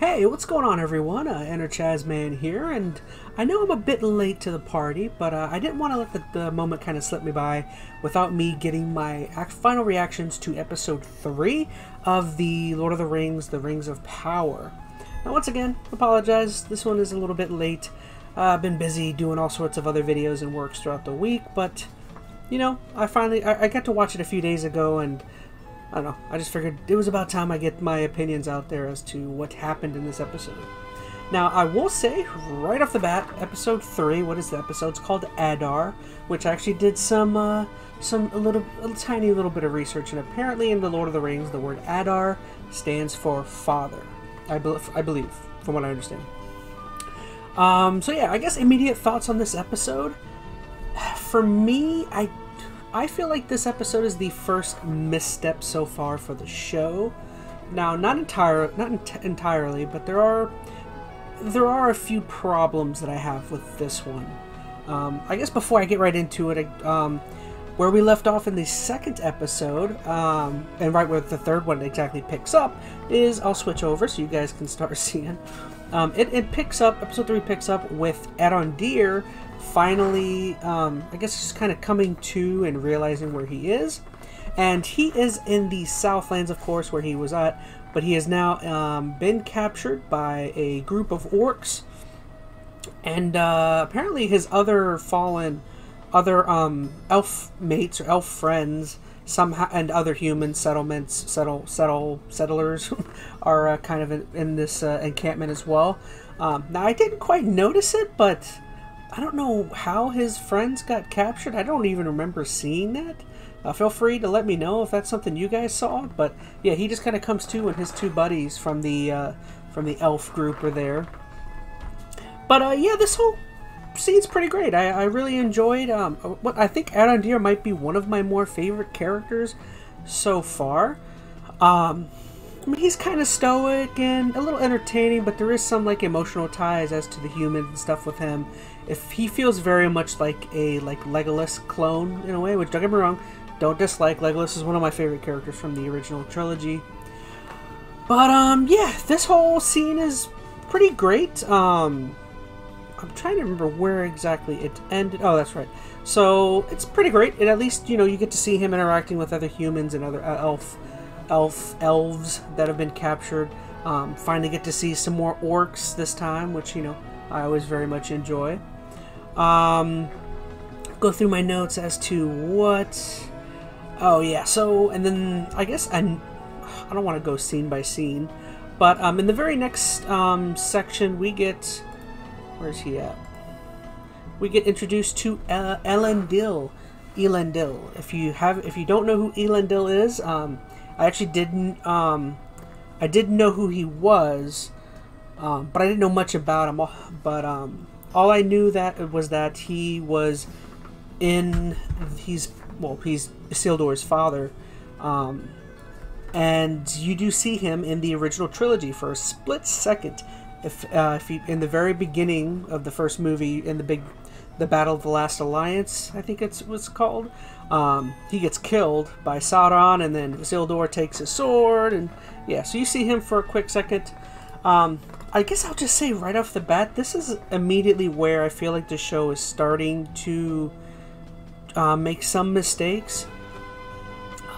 Hey, what's going on, everyone? Enter Chazman here, and I know I'm a bit late to the party, but I didn't want to let the moment kind of slip me by without me getting my final reactions to Episode 3 of the Lord of the Rings of Power. Now, once again, apologize. This one is a little bit late. I've been busy doing all sorts of other videos and works throughout the week, but, you know, I got to watch it a few days ago, and I don't know, I just figured it was about time I get my opinions out there as to what happened in this episode. Now, I will say, right off the bat, episode 3, what is the episode? It's called Adar, which I actually did a tiny little bit of research, and apparently in the Lord of the Rings, the word Adar stands for father, I believe, from what I understand. So yeah, I guess immediate thoughts on this episode. For me, I feel like this episode is the first misstep so far for the show. Now, not entirely, but there are a few problems that I have with this one. I guess before I get right into it, where we left off in the second episode, and right where the third one exactly picks up, is I'll switch over so you guys can start seeing. It picks up, episode 3 picks up with Arondir finally, I guess just kind of coming to and realizing where he is. And he is in the Southlands, of course, where he was at, but he has now been captured by a group of orcs. And apparently his other elf mates or elf friends somehow, and other human settlers are kind of in this encampment as well. Now, I didn't quite notice it, but I don't know how his friends got captured. I don't even remember seeing that. Feel free to let me know if that's something you guys saw. But yeah, he just kind of comes to, and his two buddies from the elf group are there. But yeah, this whole scene's pretty great. I really enjoyed. What I think Arondir might be one of my more favorite characters so far. I mean, he's kind of stoic and a little entertaining, but there is some like emotional ties as to the human and stuff with him. If he feels very much like a Legolas clone in a way, which, don't get me wrong, don't dislike. Legolas is one of my favorite characters from the original trilogy. But yeah, this whole scene is pretty great. I'm trying to remember where exactly it ended. Oh, that's right. So it's pretty great, and at least, you know, you get to see him interacting with other humans and other elves that have been captured. Finally get to see some more orcs this time, which, you know, I always very much enjoy. Go through my notes as to what. Oh yeah, so, and then I guess I don't want to go scene by scene, but in the very next section we get, where's he at? We get introduced to Elendil. If you don't know who Elendil is, I actually didn't. I didn't know who he was, but I didn't know much about him. But all I knew was that he was in. He's Isildur's father, and you do see him in the original trilogy for a split second. If in the very beginning of the first movie, in the Battle of the Last Alliance, I think it's what's called. He gets killed by Sauron, and then Isildur takes his sword, and yeah, so you see him for a quick second. I guess I'll just say right off the bat, this is immediately where I feel like the show is starting to make some mistakes.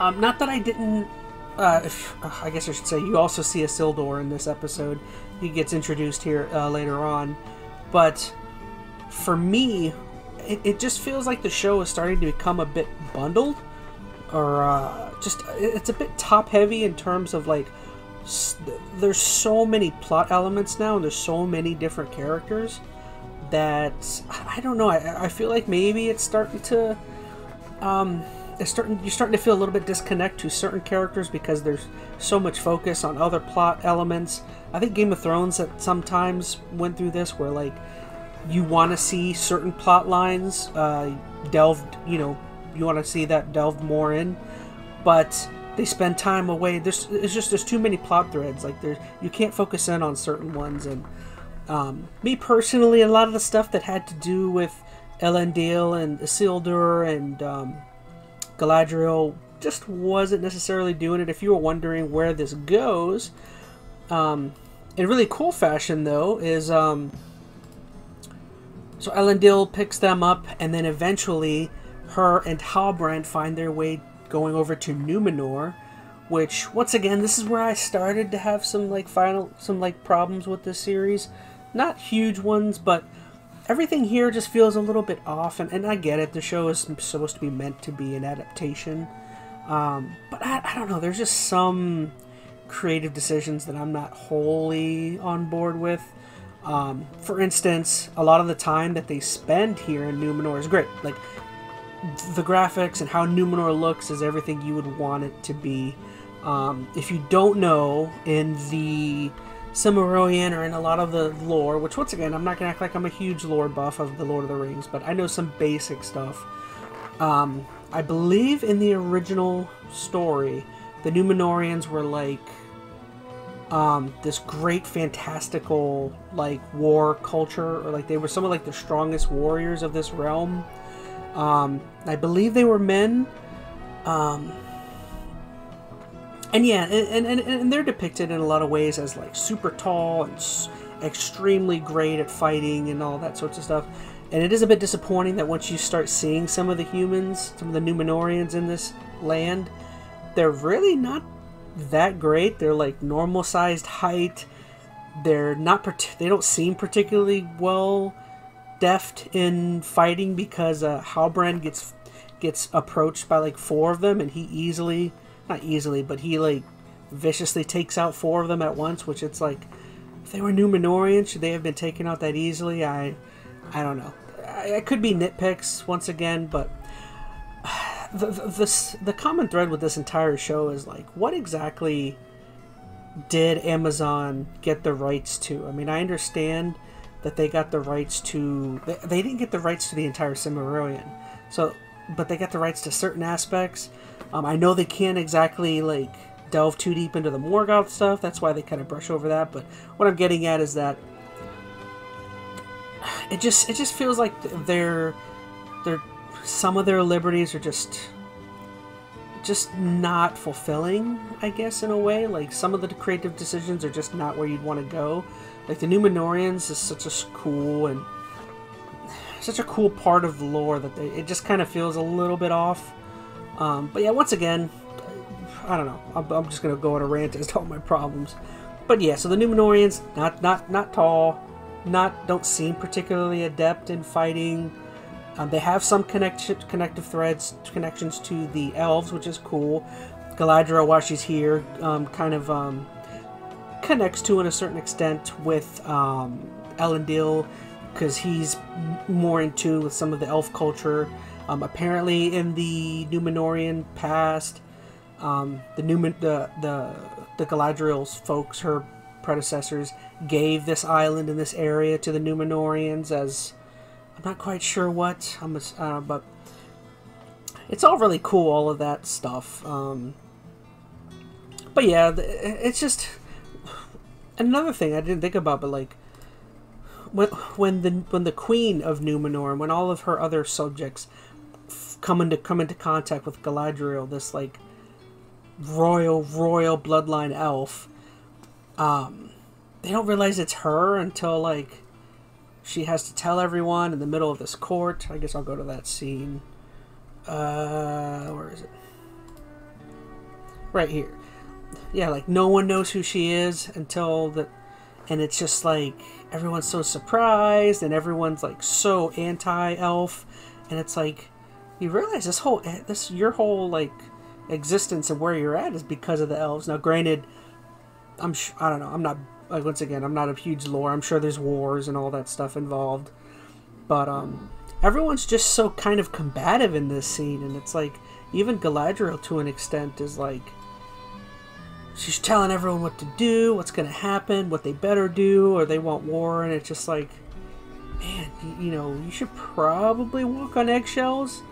Not that I didn't, I guess I should say, you also see Isildur in this episode. He gets introduced here later on, but for me, it just feels like the show is starting to become a bit bundled, or it's a bit top heavy in terms of, like, there's so many plot elements now, and there's so many different characters that I don't know. I feel like maybe it's starting to you're starting to feel a little bit disconnect to certain characters because there's so much focus on other plot elements. I think Game of Thrones sometimes went through this, where, like, you want to see certain plot lines delved, you know, you want to see that delved more in, but they spend time away. There's too many plot threads. Like, you can't focus in on certain ones. And me personally, a lot of the stuff that had to do with Elendil and Isildur and Galadriel just wasn't necessarily doing it. If you were wondering where this goes, in really cool fashion, though, is so Elendil picks them up, and then eventually her and Halbrand find their way going over to Numenor, which, once again, this is where I started to have some problems with this series. Not huge ones, but everything here just feels a little bit off, and I get it. The show is supposed to be meant to be an adaptation, but I don't know. There's just some creative decisions that I'm not wholly on board with. For instance, a lot of the time that they spend here in Numenor is great. Like, the graphics and how Numenor looks is everything you would want it to be. If you don't know, in the Silmarillion or in a lot of the lore, which, once again, I'm not going to act like I'm a huge lore buff of the Lord of the Rings, but I know some basic stuff. I believe in the original story, the Numenoreans were like this great fantastical like war culture, or like they were some of like the strongest warriors of this realm. I believe they were men. And yeah, and they're depicted in a lot of ways as like super tall and extremely great at fighting and all that sorts of stuff. And it is a bit disappointing that once you start seeing some of the humans, some of the Numenoreans in this land, they're really not that great. They're like normal sized height. They're not, they don't seem particularly well deft in fighting, because Halbrand gets approached by like four of them, and he easily, not easily, but he like viciously takes out four of them at once, which it's like, if they were Numenorean, should they have been taken out that easily? I don't know. It could be nitpicks once again, but the common thread with this entire show is like, what exactly did Amazon get the rights to? I mean, I understand that they got the rights to, they didn't get the rights to the entire Silmarillion, so, but they got the rights to certain aspects. I know they can't exactly like delve too deep into the Morgoth stuff. That's why they kind of brush over that. But what I'm getting at is that it just feels like some of their liberties are just not fulfilling, I guess, in a way. Like, some of the creative decisions are just not where you'd want to go. Like, the Numenoreans is such a cool and such a cool part of the lore that it just kind of feels a little bit off. But yeah, once again, I don't know. I'm just gonna go on a rant as to all my problems. But yeah, so the Numenoreans, not tall, don't seem particularly adept in fighting. They have some connections to the elves, which is cool. Galadriel, while she's here, kind of connects to, in a certain extent, with Elendil, because he's more in tune with some of the elf culture. Apparently, in the Numenorean past, the Galadriel's folks, her predecessors, gave this island and this area to the Numenoreans as, I'm not quite sure what, but it's all really cool, all of that stuff. But yeah, it's just another thing I didn't think about, but like, when the Queen of Numenor and when all of her other subjects come into contact with Galadriel, this like royal bloodline elf, they don't realize it's her until like she has to tell everyone in the middle of this court. I guess I'll go to that scene. Where is it? Right here. Yeah, like no one knows who she is until the. And it's just like everyone's so surprised, and everyone's like so anti-elf, and it's like you realize your whole like existence and where you're at is because of the elves. Now, granted, I don't know. I'm not, like, once again, I'm not a huge lore. I'm sure there's wars and all that stuff involved, but everyone's just so kind of combative in this scene, and it's like even Galadriel, to an extent, is like, she's telling everyone what to do, what's going to happen, what they better do, or they want war. And it's just like, man, you know, you should probably walk on eggshells.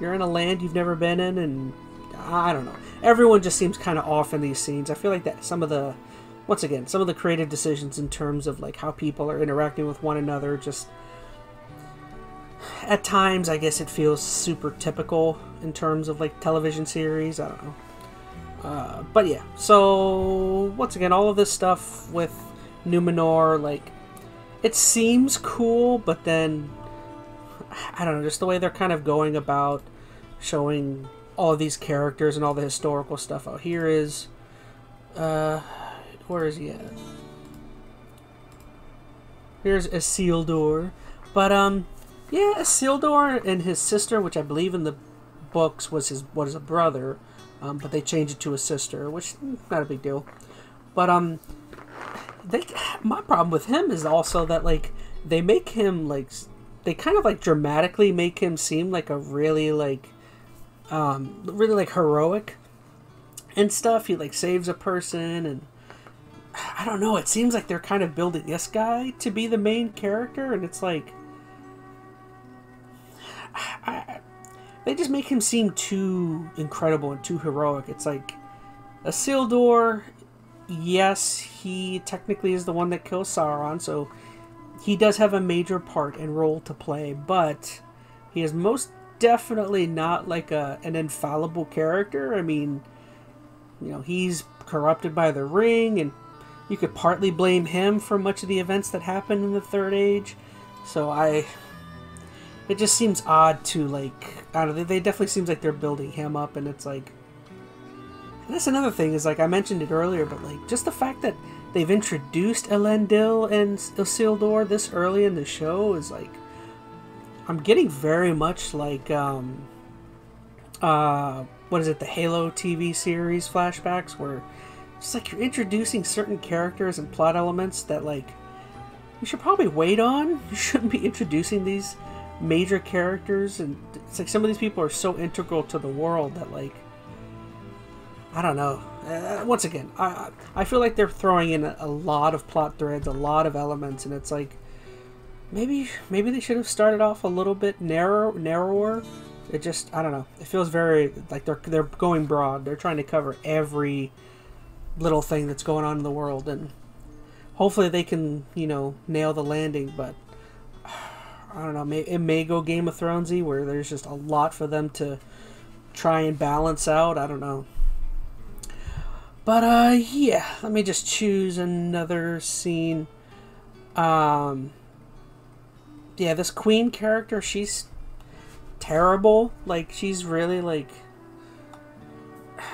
You're in a land you've never been in, and I don't know. Everyone just seems kind of off in these scenes. I feel like that some of the creative decisions in terms of like how people are interacting with one another, just at times, I guess, it feels super typical in terms of like television series. I don't know. But yeah, so once again, all of this stuff with Numenor, like, it seems cool, but then, I don't know, just the way they're kind of going about showing all of these characters and all the historical stuff out here is, where is he at? Here's Isildur. But, yeah, Isildur and his sister, which I believe in the books was a brother, but they changed it to a sister, which, not a big deal. But, my problem with him is also that, like, they make him, like, they kind of, like, dramatically make him seem like a really, like, heroic and stuff. He, like, saves a person, and I don't know, it seems like they're kind of building this guy to be the main character, and it's like, they just make him seem too incredible and too heroic. It's like, Isildur, yes, he technically is the one that kills Sauron, so he does have a major part and role to play, but he is most definitely not like an infallible character. I mean, you know, he's corrupted by the ring, and you could partly blame him for much of the events that happened in the Third Age. So it just seems odd to, like, I don't know, they definitely seems like they're building him up, and it's like, and that's another thing is, like, I mentioned it earlier, but, like, just the fact that they've introduced Elendil and Isildur this early in the show is, like, I'm getting very much like, what is it, the Halo TV series flashbacks, where it's like you're introducing certain characters and plot elements that, like, you should probably wait on. You shouldn't be introducing these major characters, and it's like some of these people are so integral to the world that, like, I don't know. Once again, I feel like they're throwing in a lot of plot threads, a lot of elements, and it's like, maybe they should have started off a little bit narrower. It just, I don't know. It feels very like they're going broad. They're trying to cover every little thing that's going on in the world, and hopefully they can, you know, nail the landing. But I don't know. It may go Game of Thronesy, where there's just a lot for them to try and balance out. I don't know. But yeah, let me just choose another scene. Yeah, this queen character, she's terrible. Like, she's really, like,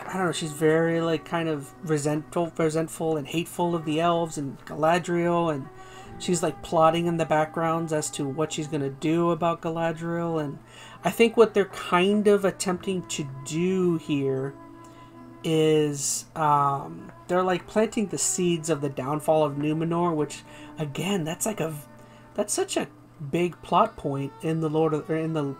I don't know, she's very, like, kind of resentful and hateful of the elves and Galadriel, and she's, like, plotting in the backgrounds as to what she's gonna do about Galadriel. And I think what they're kind of attempting to do here is, they're, like, planting the seeds of the downfall of Numenor, which, again, that's such a big plot point in the Lord, in the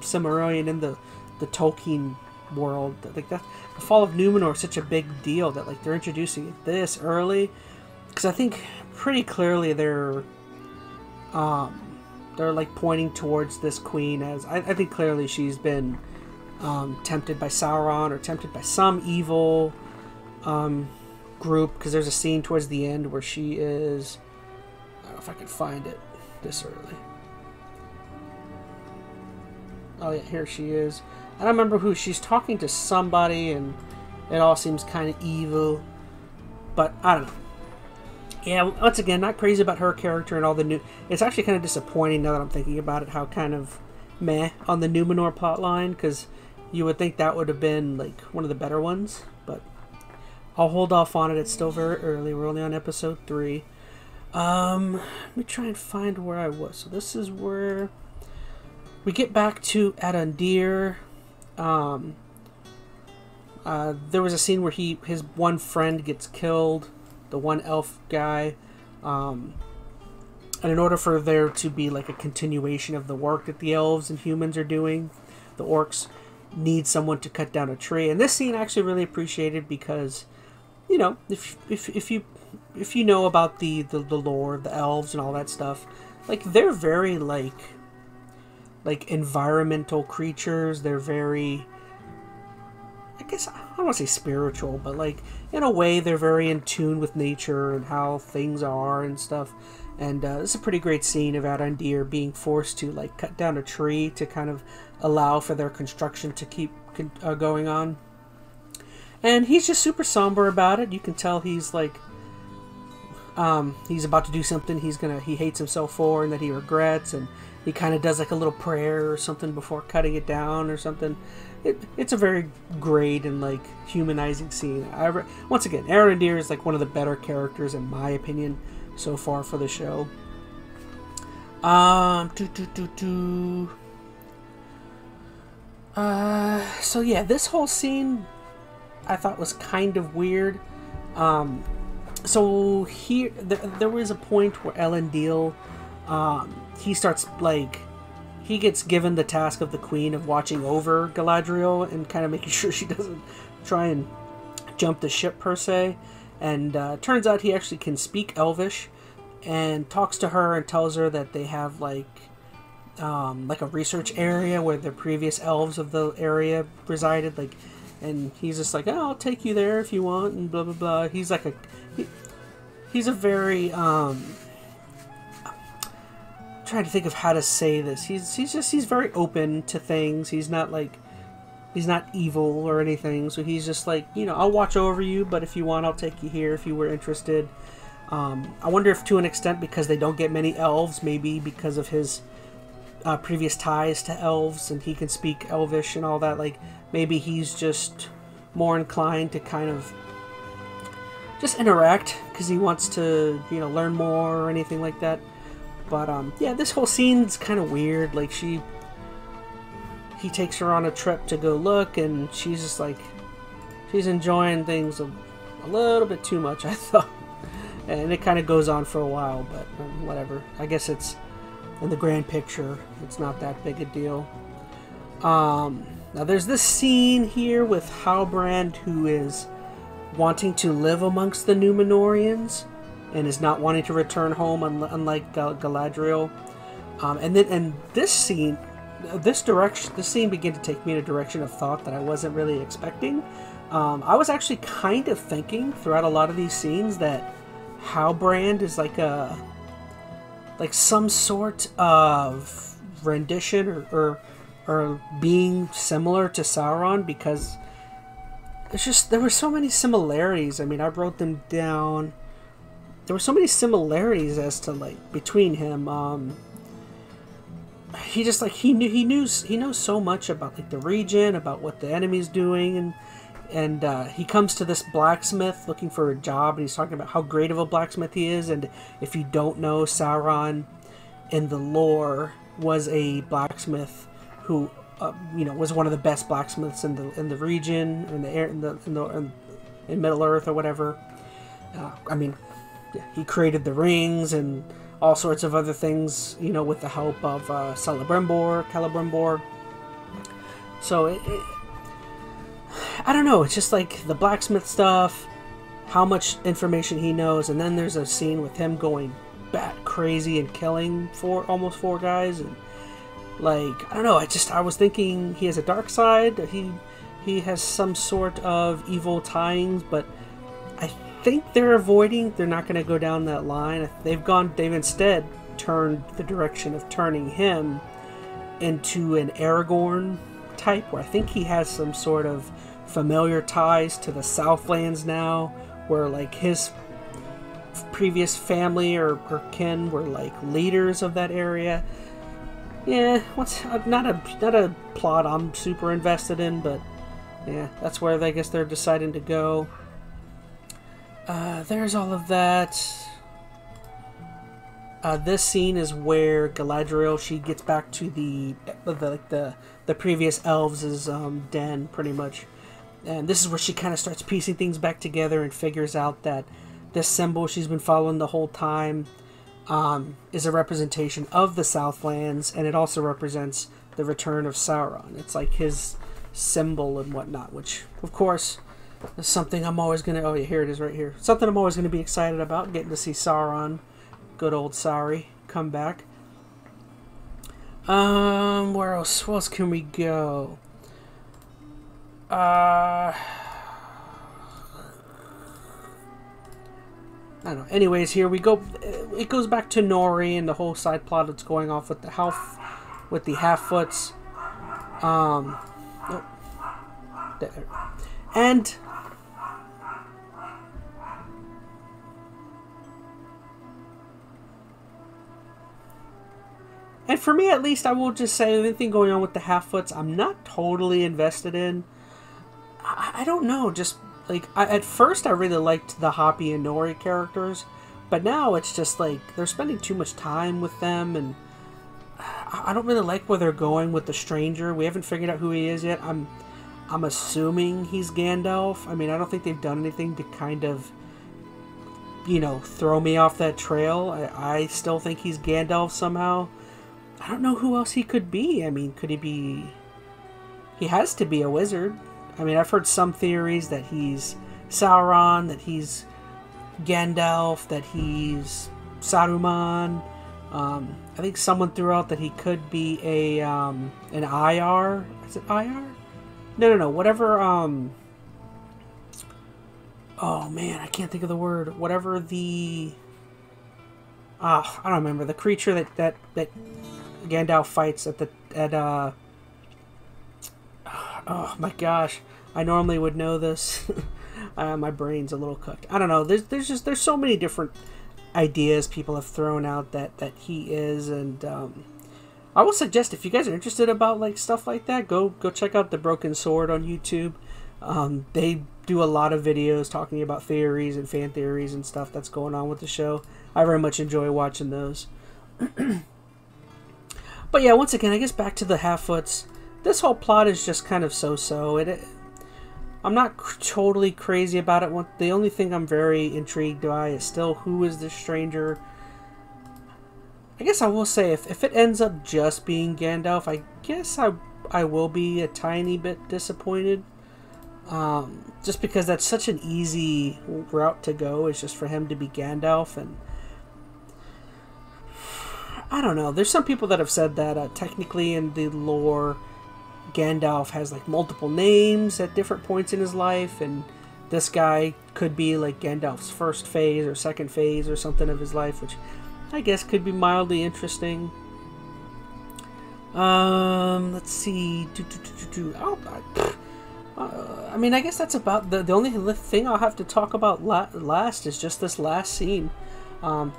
Silmarillion, in the Tolkien world. Like, that the fall of Numenor is such a big deal that, like, they're introducing it this early, because I think pretty clearly they're like pointing towards this queen as, I think clearly she's been tempted by Sauron, or tempted by some evil group, because there's a scene towards the end where she is, I don't know if I can find it this early. Oh yeah, here she is. I don't remember who she's talking to, somebody, and it all seems kind of evil, but I don't know. Yeah, once again, not crazy about her character and all the new. It's actually kind of disappointing now that I'm thinking about it, how kind of meh on the Numenor plotline, because you would think that would have been, like, one of the better ones. But I'll hold off on it. It's still very early. We're only on episode 3. Let me try and find where I was. So this is where we get back to Arondir. There was a scene where his one friend gets killed, the one elf guy, and in order for there to be, like, a continuation of the work that the elves and humans are doing, the orcs need someone to cut down a tree. And this scene I actually really appreciated, because, you know, if you know about the lore, the elves and all that stuff, like, they're very, like environmental creatures. They're very, I guess, I don't want to say spiritual, but, like, in a way, they're very in tune with nature and how things are and stuff. And it's a pretty great scene of Arondir being forced to, like, cut down a tree to kind of allow for their construction to keep going on. And he's just super somber about it. You can tell he's, like, he's about to do something he hates himself for and that he regrets, and he kind of does like a little prayer or something before cutting it down or something. It's a very great and like humanizing scene. Once again, Arondir is like one of the better characters in my opinion so far for the show. So yeah, this whole scene I thought was kind of weird. So here, there was a point where Elendil, he starts, like, he gets given the task of the Queen of watching over Galadriel and kind of making sure she doesn't try and jump the ship, per se. And turns out he actually can speak Elvish and talks to her and tells her that they have, like a research area where the previous elves of the area resided, like, and he's just like, oh, I'll take you there if you want, and blah, blah, blah. He's like a... He's a very, I'm trying to think of how to say this. He's very open to things. He's not like... He's not evil or anything. So he's just like, you know, I'll watch over you, but if you want, I'll take you here if you were interested. I wonder if to an extent, because they don't get many elves, maybe because of his previous ties to elves, and he can speak Elvish and all that, like... Maybe he's just more inclined to kind of just interact because he wants to, you know, learn more or anything like that. But, yeah, this whole scene's kind of weird. Like, he takes her on a trip to go look, and she's just like, she's enjoying things a little bit too much, I thought. And it kind of goes on for a while, but whatever. I guess it's, in the grand picture, it's not that big a deal. Now there's this scene here with Halbrand, who is wanting to live amongst the Numenoreans and is not wanting to return home, unlike Galadriel. And this scene began to take me in a direction of thought that I wasn't really expecting. I was actually kind of thinking throughout a lot of these scenes that Halbrand is like some sort of rendition or being similar to Sauron, because it's just, there were so many similarities. I mean, I wrote them down. There were so many similarities as to, like, between him. He just, like, he knows so much about, like, the region, about what the enemy's doing, and he comes to this blacksmith looking for a job, and he's talking about how great of a blacksmith he is. And if you don't know, Sauron in the lore was a blacksmith who, you know, was one of the best blacksmiths in the region, in Middle Earth or whatever. I mean, he created the rings and all sorts of other things, you know, with the help of Celebrimbor. So I don't know. It's just like the blacksmith stuff, how much information he knows, and then there's a scene with him going bat crazy and killing almost four guys. And, like, I don't know, I was thinking he has a dark side, he has some sort of evil tyings, but I think they're not going to go down that line. They've instead turned the direction of turning him into an Aragorn type, where I think he has some sort of familiar ties to the Southlands now, where, like, his previous family or kin were, like, leaders of that area. Yeah, not a plot I'm super invested in, but yeah, that's where I guess they're deciding to go. There's all of that. This scene is where Galadriel, she gets back to the previous elves' den, pretty much, and this is where she kind of starts piecing things back together and figures out that this symbol she's been following the whole time is a representation of the Southlands, and it also represents the return of Sauron. It's like his symbol and whatnot, which, of course, is something I'm always going to... Oh, yeah, here it is right here. Something I'm always going to be excited about, getting to see Sauron, good old Sauri, come back. Where else? Where else can we go? I don't know. Anyways, here we go. It goes back to Nori and the whole side plot that's going off with the Halfoots. And for me, at least, I will just say anything going on with the Halfoots, I'm not totally invested in. I don't know. Just like at first, I really liked the Hoppy and Nori characters, but now it's just like they're spending too much time with them, and I don't really like where they're going with the stranger. We haven't figured out who he is yet. I'm assuming he's Gandalf. I mean, I don't think they've done anything to kind of, you know, throw me off that trail. I still think he's Gandalf somehow. I don't know who else he could be. I mean, could he be... He has to be a wizard. I mean, I've heard some theories that he's Sauron, that he's Gandalf, that he's Saruman. I think someone threw out that he could be a an IR. Is it IR? No. Whatever. Oh man, I can't think of the word. Whatever the. I don't remember the creature that Gandalf fights at. Oh my gosh, I normally would know this. My brain's a little cooked. I don't know. There's so many different ideas people have thrown out that he is, and I will suggest if you guys are interested about like stuff like that, go check out the Broken Sword on YouTube. They do a lot of videos talking about theories and fan theories and stuff that's going on with the show. I very much enjoy watching those. But yeah, once again, I guess back to the Halfoots. This whole plot is just kind of so-so. I'm not totally crazy about it. The only thing I'm very intrigued by is still who is this stranger. I guess I will say if it ends up just being Gandalf, I guess I will be a tiny bit disappointed. Just because that's such an easy route to go, is just for him to be Gandalf. And I don't know. There's some people that have said that technically in the lore, Gandalf has like multiple names at different points in his life, and this guy could be like Gandalf's first phase or second phase or something of his life, which I guess could be mildly interesting. Let's see. I mean, I guess that's about the only thing I'll have to talk about last is just this last scene.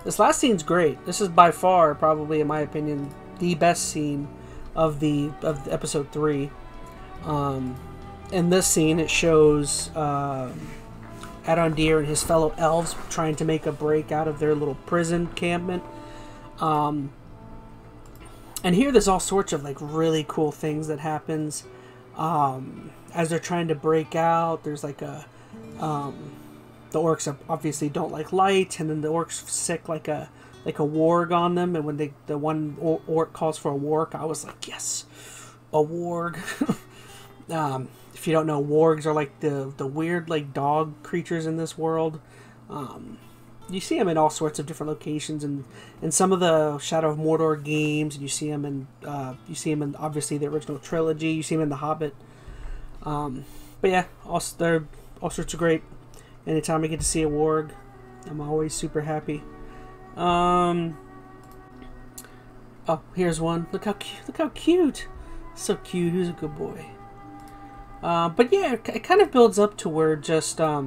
This last scene's great. This is by far, probably in my opinion, the best scene of episode 3. In this scene, it shows Arondir and his fellow elves trying to make a break out of their little prison encampment. And here there's all sorts of like really cool things that happens as they're trying to break out. There's like a the orcs obviously don't like light, and then the orcs sick like a warg on them, and when the one orc calls for a warg, I was like, yes, a warg. If you don't know, wargs are like the weird like dog creatures in this world. You see them in all sorts of different locations, and in some of the Shadow of Mordor games, and you see them in obviously the original trilogy. You see them in the Hobbit. But yeah, they're all sorts of great. Anytime I get to see a warg, I'm always super happy. Oh, here's one. Look how cute. So cute. He's a good boy. But yeah, it kind of builds up to where just the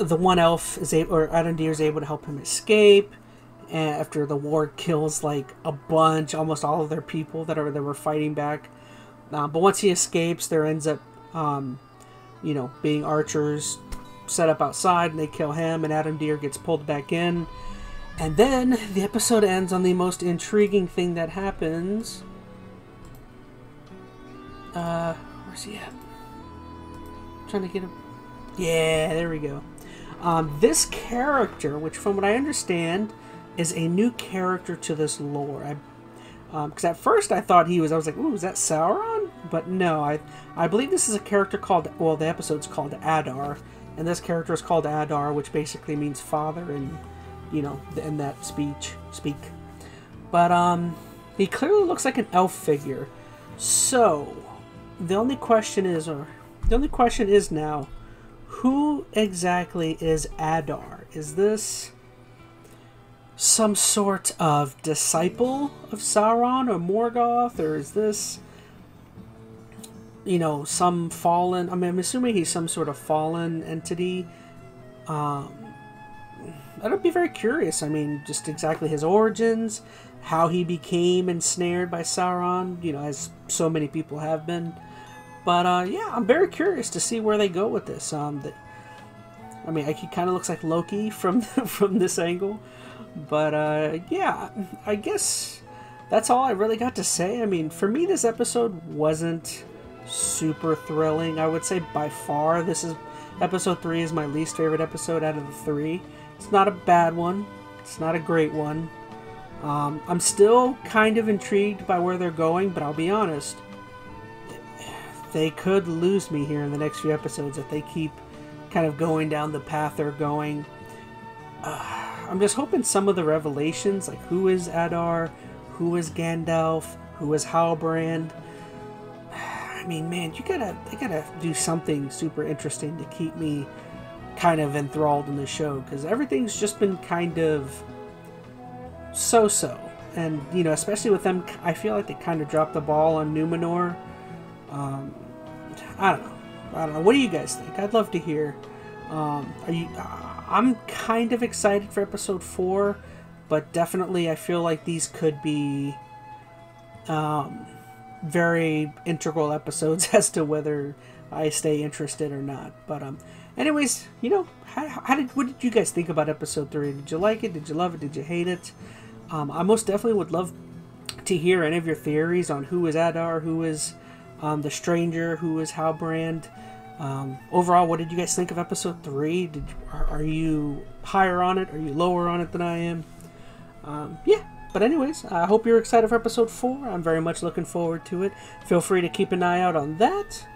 one elf is able, or Arondir is able to help him escape. And after the warg kills like a bunch, almost all of their people that were fighting back. But once he escapes, there ends up you know, being archers set up outside, and they kill him, and Arondir gets pulled back in. And then the episode ends on the most intriguing thing that happens. Where's he at? I'm trying to get him. Yeah, there we go. This character, which from what I understand is a new character to this lore. Because at first I thought I was like, ooh, is that Sauron? But no, I believe this is a character called, well, the episode's called Adar. And this character is called Adar, which basically means father in, you know, in that speak. But he clearly looks like an elf figure. So the only question is now, who exactly is Adar? Is this some sort of disciple of Sauron or Morgoth, or is this, you know, some fallen... I mean, I'm assuming he's some sort of fallen entity. I'd be very curious. I mean, just exactly his origins, how he became ensnared by Sauron, you know, as so many people have been. But yeah, I'm very curious to see where they go with this. I mean, he kind of looks like Loki from this angle. But yeah, I guess that's all I really got to say. I mean, for me, this episode wasn't super thrilling. I would say by far this is episode 3 is my least favorite episode out of the 3. It's not a bad one. It's not a great one. I'm still kind of intrigued by where they're going, but I'll be honest, they could lose me here in the next few episodes if they keep kind of going down the path they're going. I'm just hoping some of the revelations, like who is Adar, who is Gandalf, who is Halbrand. I mean, man, they gotta do something super interesting to keep me kind of enthralled in the show, because everything's just been kind of so-so, and you know, especially with them, I feel like they kind of dropped the ball on Numenor. I don't know. What do you guys think? I'd love to hear. I'm kind of excited for episode 4, but definitely I feel like these could be very integral episodes as to whether I stay interested or not. But anyways, you know, what did you guys think about episode 3? Did you like it? Did you love it? Did you hate it? I most definitely would love to hear any of your theories on who is Adar, who is the stranger, who is Halbrand. Overall, what did you guys think of episode 3? Are you higher on it? Are you lower on it than I am? Yeah. But anyways, I hope you're excited for episode 4. I'm very much looking forward to it. Feel free to keep an eye out on that.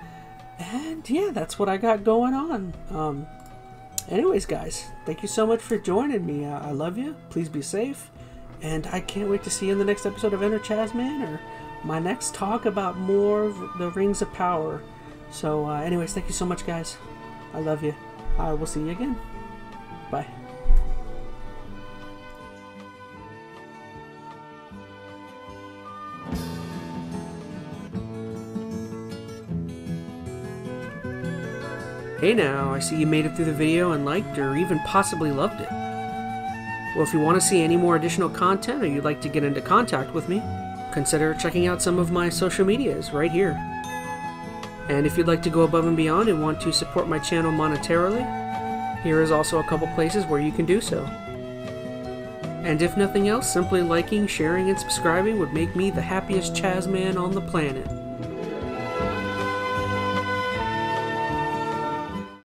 And yeah, that's what I got going on. Anyways, guys, thank you so much for joining me. I love you. Please be safe. And I can't wait to see you in the next episode of Enter Chazman, or my next talk about more of the Rings of Power. So anyways, thank you so much, guys. I love you. I will see you again. Bye. Hey now, I see you made it through the video and liked or even possibly loved it. Well, if you want to see any more additional content, or you'd like to get into contact with me, consider checking out some of my social medias right here. And if you'd like to go above and beyond and want to support my channel monetarily, here is also a couple places where you can do so. And if nothing else, simply liking, sharing, and subscribing would make me the happiest Chazman on the planet.